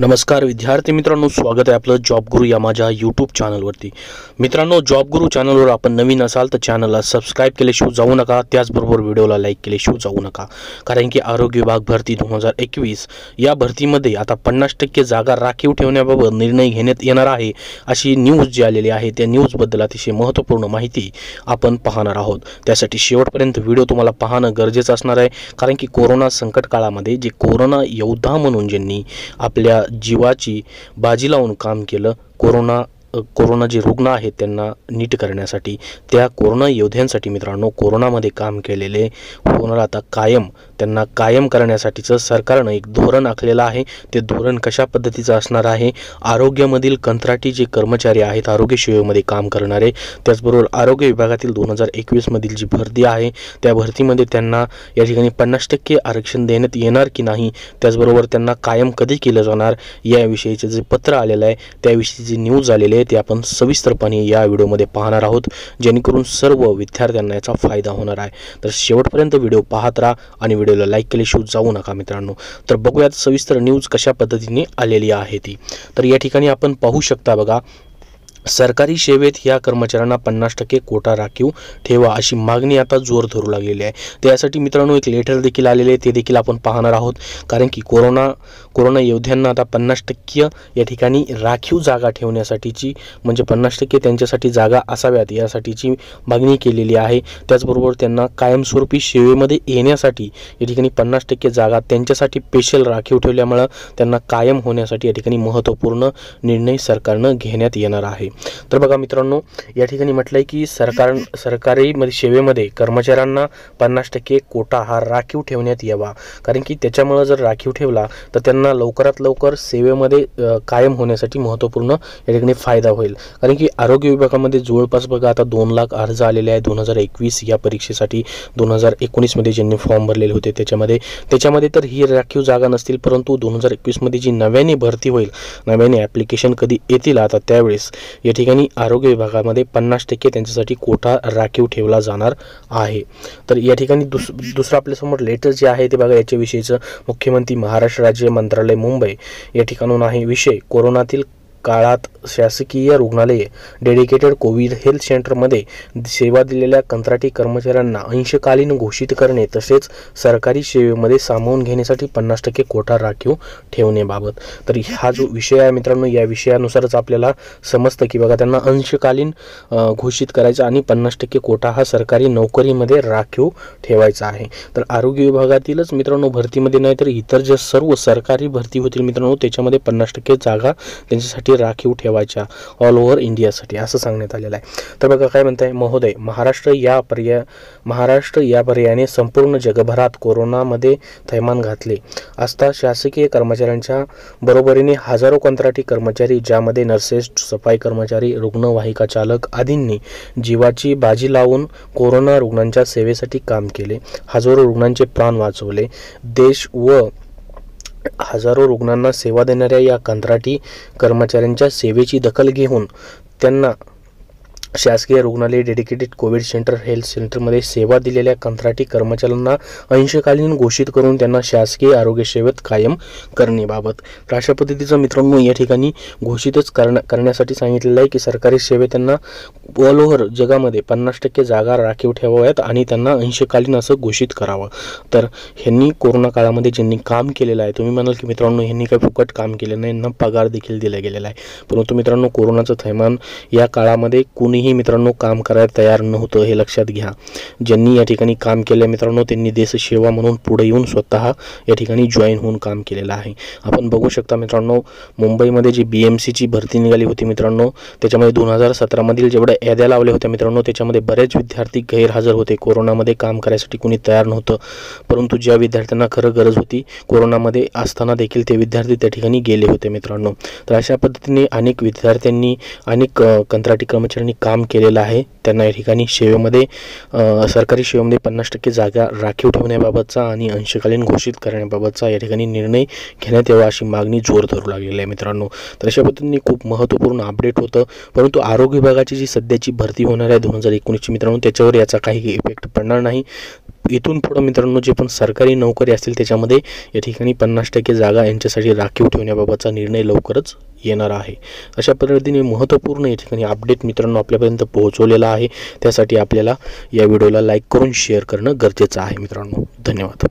नमस्कार विद्यार्थी मित्रांनो, स्वागत आहे आपलं जॉब गुरु या माझ्या यूट्यूब चॅनलवरती। मित्रांनो, जॉब गुरु चॅनलवर आपण नवीन असाल तर चॅनलला सबस्क्राइब केल्याशिवाय जाऊ नका, त्याचबरोबर व्हिडिओला लाईक केल्याशिवाय जाऊ नका, कारण की आरोग्य विभाग भरती 2021 या भरतीमध्ये आता 50% जागा राखीव ठेवण्याबाबत निर्णय घेण्यात येणार आहे, अशी न्यूज जी आलेली आहे त्या न्यूजबद्दल अतिशय महत्त्वपूर्ण माहिती आपण पाहणार आहोत। त्यासाठी शेवटपर्यंत व्हिडिओ तुम्हाला पाहणं गरजेचं असणार आहे, कारण की कोरोना संकट काळामध्ये जे कोरोना योद्धा म्हणून ज्यांनी आपल्या जीवाची बाजी लावून काम केलं, कोरोना जे रुग्ण आहेत त्यांना नीट करण्यासाठी, त्या कोरोना योद्ध्यांसाठी मित्रांनो कोरोनामध्ये काम केलेले होणार आता कायम, त्यांना कायम करण्यासाठीचं सरकारनं एक धोरण आखलेलं आहे। ते धोरण कशा पद्धतीचं असणार आहे? आरोग्यामधील कंत्राटी जे कर्मचारी आहेत, आरोग्य सेवेमध्ये काम करणारे, त्याचबरोबर आरोग्य विभागातील 2021मधील जी भरती आहे त्या भरतीमध्ये त्यांना या ठिकाणी 50% आरक्षण देण्यात येणार की नाही, त्याचबरोबर त्यांना कायम कधी केलं जाणार याविषयीचे जे पत्र आलेलं आहे त्याविषयी जी न्यूज आलेली आहे ते आपण सविस्तरपणे या व्हिडिओमध्ये पाहणार आहोत, जेणेकरून सर्व विद्यार्थ्यांना याचा फायदा होणार आहे। तर शेवटपर्यंत व्हिडिओ पाहत राहा आणि व्हिडिओला लाईक केल्याशिवाय जाऊ नका मित्रांनो। तर बघूयात सविस्तर न्यूज कशा पद्धतीने आलेली आहे ती। तर या ठिकाणी आपण पाहू शकता, बघा, सरकारी सेवेत या कर्मचाऱ्यांना 50% कोटा राखीव ठेवा अशी मागणी आता जोर धरू लागलेली आहे। त्यासाठी मित्रांनो एक लेटर देखील आलेले आहे, ते देखील आपण पाहणार आहोत, कारण की कोरोना योद्ध्यांना आता 50% या ठिकाणी राखीव जागा ठेवण्यासाठीची, म्हणजे 50% त्यांच्यासाठी जागा असाव्यात यासाठीची मागणी केलेली आहे। त्याचबरोबर त्यांना कायमस्वरूपी सेवेमध्ये येण्यासाठी या ठिकाणी 50% जागा त्यांच्यासाठी स्पेशल राखीव ठेवल्यामुळे त्यांना कायम होण्यासाठी या ठिकाणी महत्त्वपूर्ण निर्णय सरकारनं घेण्यात येणार आहे। तर बघा मित्रांनो, या ठिकाणी म्हटलंय की सरकारी सेवेमध्ये कर्मचाऱ्यांना 50% कोटा हा राखीव ठेवण्यात यावा, कारण की त्याच्यामुळे जर राखीव ठेवला तर त्यांना लवकरात लवकर सेवेमध्ये कायम होण्यासाठी महत्त्वपूर्ण या ठिकाणी फायदा होईल, कारण की आरोग्य विभागामध्ये जवळपास बघा आता 2 लाख अर्ज आलेले आहेत 2021 या परीक्षेसाठी। 2019मध्ये ज्यांनी फॉर्म भरलेले होते त्याच्यामध्ये तर ही राखीव जागा नसतील, परंतु 2021मध्ये जी नव्याने भरती होईल, नव्याने ॲप्लिकेशन कधी येतील आता त्यावेळेस या ठिकाणी आरोग्य विभागामध्ये 50% त्यांच्यासाठी कोटा राखीव ठेवला जाणार आहे। तर या ठिकाणी दुसरं आपल्यासमोर लेटर जे आहे ते बघा, याच्याविषयीचं मुख्यमंत्री महाराष्ट्र राज्य मंत्रालय मुंबई या ठिकाणून आहे विषय, कोरोनातील काळात शासकीय रुग्णालये डेडिकेटेड कोविड हेल्थ सेंटरमध्ये सेवा दिलेल्या कंत्राटी कर्मचाऱ्यांना अंशकालीन घोषित करणे, तसेच सरकारी सेवेमध्ये सामावून घेण्यासाठी 50% कोटा राखीव ठेवण्याबाबत। तर हा जो विषय आहे मित्रांनो, या विषयानुसारच आपल्याला समजतं की बघा त्यांना अंशकालीन घोषित करायचं आणि 50% कोटा हा सरकारी नोकरीमध्ये राखीव ठेवायचा आहे। तर आरोग्य विभागातीलच मित्रांनो भरतीमध्ये नाही तर इतर ज्या सर्व सरकारी भरती होतील मित्रांनो त्याच्यामध्ये 50% जागा त्यांच्यासाठी राखीव ठेवायच्या ऑल ओव्हर इंडियासाठी असं सांगण्यात आलेलं आहे। तर बघा काय म्हणताय महोदय, महाराष्ट्र या पर्यायाने संपूर्ण जगभरात कोरोनामध्ये थैमान घातले असता शासकीय कर्मचाऱ्यांच्या बरोबरीने हजारो कंत्राटी कर्मचारी, ज्यामध्ये नर्सेस, सफाई कर्मचारी, रुग्णवाहिका चालक आदींनी जीवाची बाजी लावून कोरोना रुग्णांच्या सेवेसाठी काम केले, हजारो रुग्णांचे प्राण वाचवले, देश व हजारो रुग्णांना सेवा देणाऱ्या या कंत्राटी कर्मचाऱ्यांच्या सेवेची दखल घेऊन त्यांना शासकीय रुग्णालय डेडिकेटेड कोविड सेंटर हेल्थ सेंटरमध्ये सेवा दिलेल्या कंत्राटी कर्मचाऱ्यांना अंशकालीन घोषित करून त्यांना शासकीय आरोग्य सेवेत कायम करण्याबाबत। तर अशा पद्धतीचं मित्रांनो या ठिकाणी घोषितच करण्यासाठी सांगितलेलं आहे की सरकारी सेवेत त्यांना ऑल ओव्हर जगामध्ये 50% जागा राखीव ठेवाव्यात आणि त्यांना अंशकालीन असं घोषित करावं। तर ह्यांनी कोरोना काळामध्ये ज्यांनी काम केलेलं आहे, तुम्ही म्हणाल की मित्रांनो ह्यांनी काही फुकट काम केलं नाही ना, पगार देखील दिला गेलेला आहे, परंतु मित्रांनो कोरोनाचं थैमान या काळामध्ये कोणी ही मित्रांनो काम करायला तयार नव्हतं हे लक्षात घ्या। ज्यांनी या ठिकाणी काम केलं मित्रांनो त्यांनी देशसेवा म्हणून पुढे येऊन स्वतः या ठिकाणी जॉईन होऊन काम केलेलं आहे। आपण बघू शकता मित्रांनो मुंबईमध्ये जी BMC ची भरती निघाली होती मित्रांनो त्याच्यामध्ये 2017मधील जेवढ्या याद्या लावल्या होत्या मित्रांनो त्याच्यामध्ये बरेच विद्यार्थी गैरहजर होते, कोरोनामध्ये काम करायसाठी कोणी तयार नव्हतं, परंतु ज्या विद्यार्थ्यांना खरं गरज होती कोरोनामध्ये असताना देखील ते विद्यार्थी त्या ठिकाणी गेले होते मित्रांनो। तर अशा पद्धतीने अनेक विद्यार्थ्यांनी, अनेक कंत्राटी कर्मचाऱ्यांनी काम केलेलं आहे, त्यांना या ठिकाणी सेवेमध्ये सरकारी सेवेमध्ये 50% जागा राखीव ठेवण्याबाबतचा आणि अंशकालीन घोषित करण्याबाबतचा या ठिकाणी निर्णय घेण्यात यावा अशी मागणी जोर धरू लागलेली आहे मित्रांनो। तर अशा पद्धतीने खूप महत्त्वपूर्ण अपडेट होतं, परंतु आरोग्य विभागाची जी सध्याची भरती होणार आहे 2019 मित्रांनो त्याच्यावर याचा काही इफेक्ट पडणार नाही। इथून पुढे मित्रांनो जे पण सरकारी नोकरी असतील त्याच्यामध्ये या ठिकाणी 50% जागा यांच्यासाठी राखीव ठेवण्याबाबतचा निर्णय लवकरच येणार आहे। अशा पद्धतीने महत्त्वपूर्ण या ठिकाणी अपडेट मित्रांनो आपल्यापर्यंत पोहोचवलेला आहे। त्यासाठी आपल्याला या व्हिडिओला लाईक करून शेअर करणं गरजेचं आहे। मित्रांनो धन्यवाद।